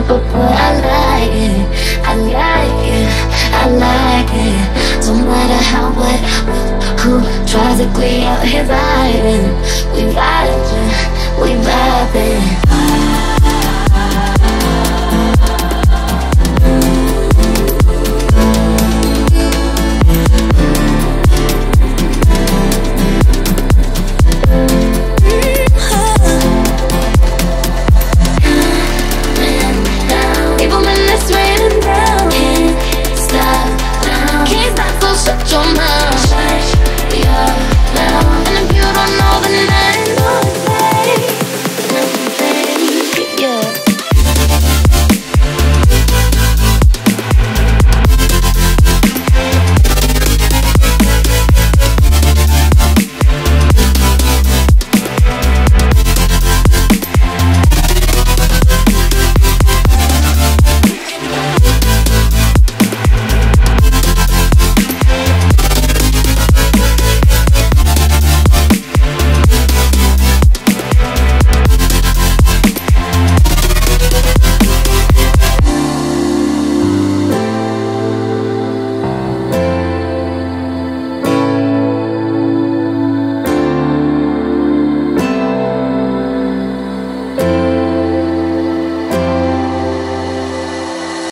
now, but boy, I like it, I like it, I like it. Don't matter how, what, who tries to clear out here vibing. We vibing, we vibing.